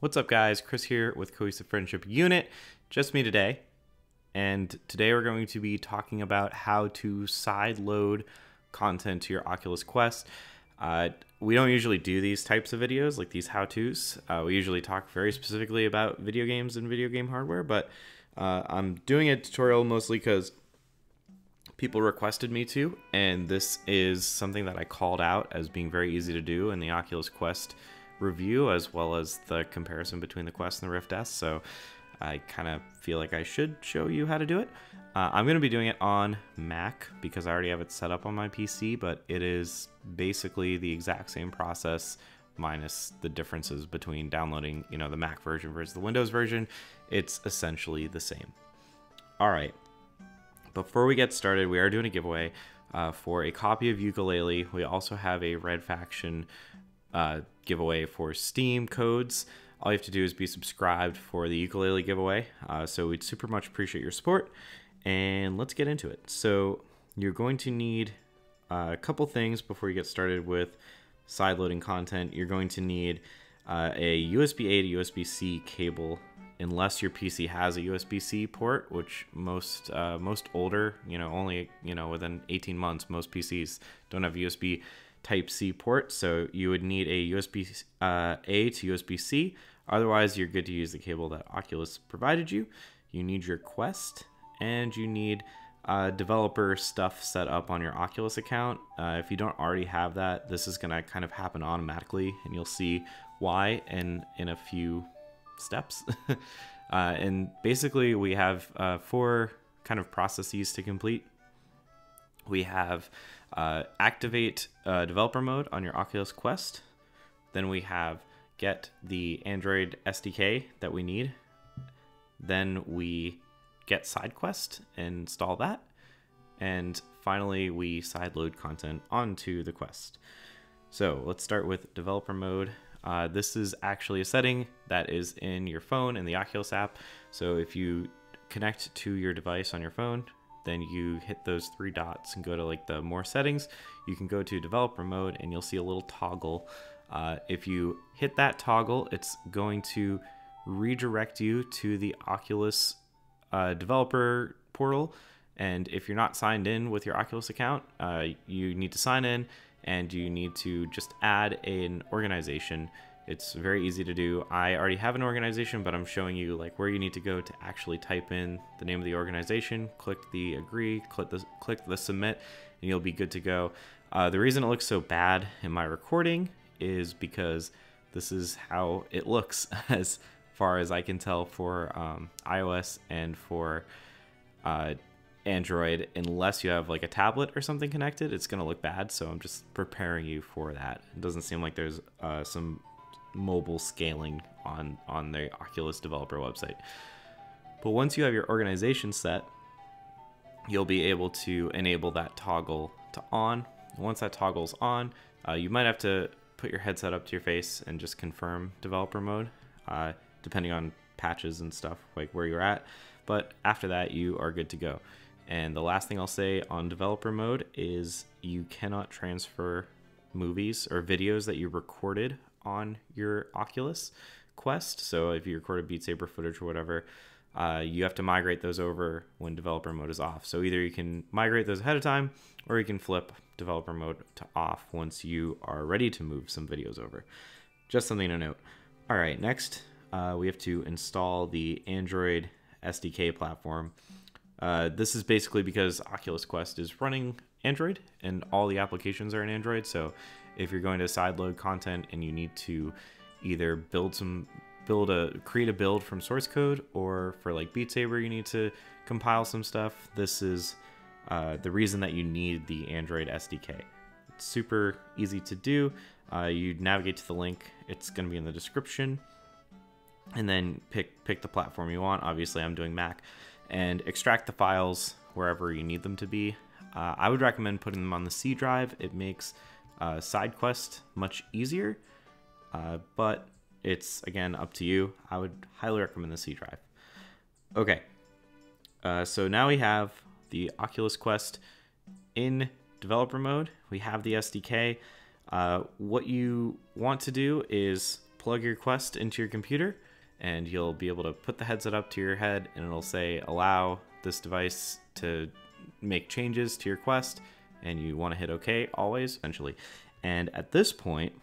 What's up guys, Chris here with Cohesive Friendship Unit, just me today. And today we're going to be talking about how to side load content to your Oculus Quest. We don't usually do these types of videos, like these how-tos. We usually talk very specifically about video games and video game hardware, but I'm doing a tutorial mostly because people requested me to, and this is something that I called out as being very easy to do in the Oculus Quest review, as well as the comparison between the Quest and the Rift S, so I kind of feel like I should show you how to do it. I'm going to be doing it on Mac because I already have it set up on my PC, but it is basically the exact same process minus the differences between downloading, you know, the Mac version versus the Windows version. It's essentially the same. All right, before we get started, we are doing a giveaway for a copy of Yooka-Laylee. We also have a Red Faction giveaway for Steam codes. All you have to do is be subscribed for the Yooka-Laylee giveaway. So we'd super much appreciate your support. And let's get into it. So you're going to need a couple things before you get started with sideloading content. You're going to need a USB-A to USB-C cable, unless your PC has a USB-C port, which most older, you know, only, you know, within 18 months, most PCs don't have USB Type-C port, so you would need a USB-A to USB-C. Otherwise, you're good to use the cable that Oculus provided you. You need your Quest, and you need developer stuff set up on your Oculus account. If you don't already have that, this is going to kind of happen automatically, and you'll see why in a few steps. And basically, we have four kind of processes to complete. We have activate developer mode on your Oculus Quest. Then we have get the Android SDK that we need. Then we get SideQuest and install that. And finally, we sideload content onto the Quest. So let's start with developer mode. This is actually a setting that is in your phone in the Oculus app. So if you connect to your device on your phone, then you hit those three dots and go to like the more settings. You can go to developer mode and you'll see a little toggle. If you hit that toggle, it's going to redirect you to the Oculus developer portal. And if you're not signed in with your Oculus account, you need to sign in and you need to just add an organization. It's very easy to do. I already have an organization, but I'm showing you like where you need to go to actually type in the name of the organization, click the agree, click the submit, and you'll be good to go. The reason it looks so bad in my recording is because this is how it looks as far as I can tell for iOS and for Android. Unless you have like a tablet or something connected, it's gonna look bad. So I'm just preparing you for that. It doesn't seem like there's some mobile scaling on the Oculus developer website. But once you have your organization set, you'll be able to enable that toggle to on. Once that toggle's on, you might have to put your headset up to your face and just confirm developer mode, depending on patches and stuff, like where you're at. But after that, you are good to go. And the last thing I'll say on developer mode is you cannot transfer movies or videos that you recorded on your Oculus Quest. So if you recorded Beat Saber footage or whatever, you have to migrate those over when developer mode is off. So either you can migrate those ahead of time, or you can flip developer mode to off once you are ready to move some videos over. Just something to note. All right, next we have to install the Android SDK platform. This is basically because Oculus Quest is running Android and all the applications are in Android. So if you're going to sideload content and you need to either create a build from source code, or for like Beat Saber, you need to compile some stuff, this is the reason that you need the Android SDK. It's super easy to do. You navigate to the link. It's going to be in the description, and then pick the platform you want. Obviously I'm doing Mac, and extract the files wherever you need them to be. I would recommend putting them on the C drive. It makes SideQuest much easier, but it's again up to you. I would highly recommend the C drive. Okay, so now we have the Oculus Quest in developer mode. We have the SDK. What you want to do is plug your Quest into your computer, and you'll be able to put the headset up to your head, and it'll say, allow this device to make changes to your Quest, and you want to hit OK always, essentially. And at this point,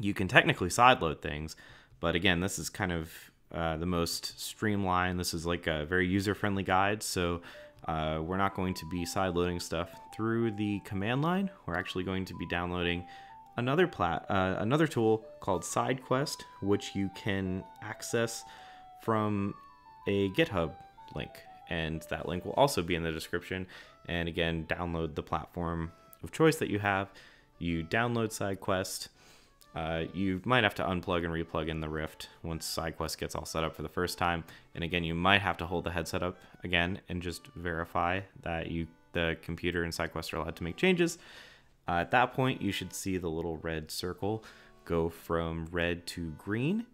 you can technically sideload things, but again, this is kind of the most streamlined. This is like a very user-friendly guide, so we're not going to be sideloading stuff through the command line. We're actually going to be downloading another tool called SideQuest, which you can access from a GitHub link, and that link will also be in the description. And again, download the platform of choice that you have. You download SideQuest. You might have to unplug and replug in the Rift once SideQuest gets all set up for the first time. And again, you might have to hold the headset up again and just verify that the computer and SideQuest are allowed to make changes. At that point, you should see the little red circle go from red to green.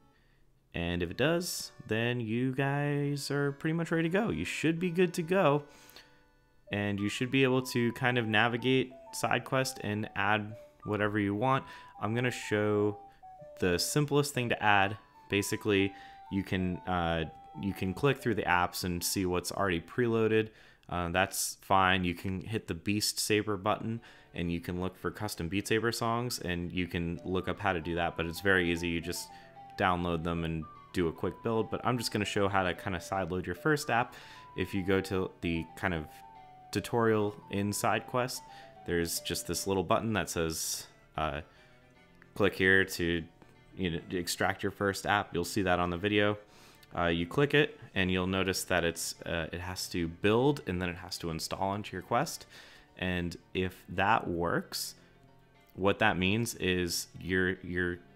And if it does, then you guys are pretty much ready to go. You should be good to go. And you should be able to kind of navigate SideQuest and add whatever you want. I'm gonna show the simplest thing to add. Basically, you can click through the apps and see what's already preloaded. That's fine. You can hit the Beat Saber button and you can look for custom Beat Saber songs, and you can look up how to do that, but it's very easy. You just download them and do a quick build, but I'm just gonna show how to kind of sideload your first app. If you go to the kind of tutorial in SideQuest, there's just this little button that says click here to extract your first app. You'll see that on the video. You click it and you'll notice that it's it has to build and then it has to install onto your Quest. And if that works, what that means is your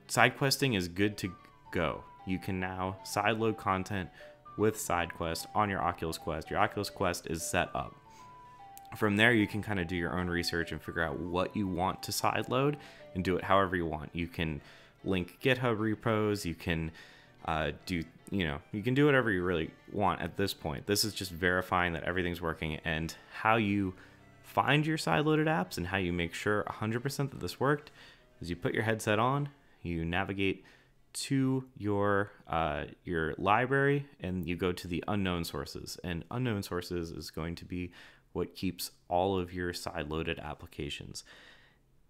SideQuesting is good to go. You can now sideload content with SideQuest on your Oculus Quest. Your Oculus Quest is set up. From there, you can kind of do your own research and figure out what you want to sideload and do it however you want. You can link GitHub repos. You can you can do whatever you really want at this point. This is just verifying that everything's working, and how you find your sideloaded apps and how you make sure 100% that this worked is you put your headset on, you navigate to your library, and you go to the unknown sources. And unknown sources is going to be what keeps all of your sideloaded applications.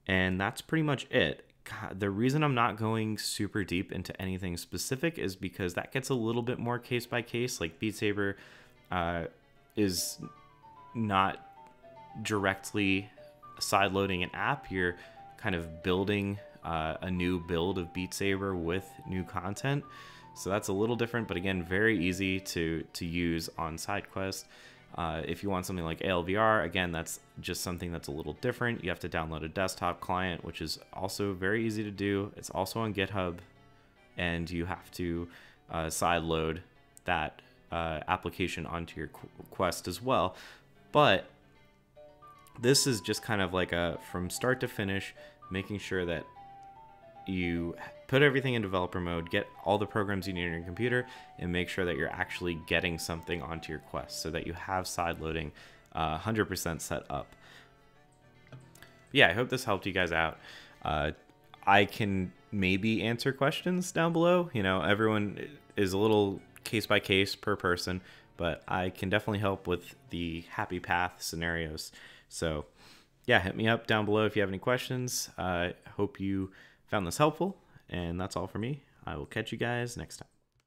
And that's pretty much it. God, the reason I'm not going super deep into anything specific is because that gets a little bit more case by case. Like Beat Saber is not directly sideloading an app. You're kind of building a new build of Beat Saber with new content. So that's a little different, but again, very easy to use on SideQuest. If you want something like ALVR, again, that's just something that's a little different. You have to download a desktop client, which is also very easy to do. It's also on GitHub, and you have to sideload that application onto your Quest as well. But this is just kind of like a from start to finish, making sure that you put everything in developer mode, get all the programs you need on your computer, and make sure that you're actually getting something onto your Quest so that you have sideloading 100% set up. Yeah, I hope this helped you guys out. I can maybe answer questions down below. You know, everyone is a little case by case per person, but I can definitely help with the happy path scenarios. So yeah, hit me up down below if you have any questions. I hope you found this helpful, and that's all for me. I will catch you guys next time.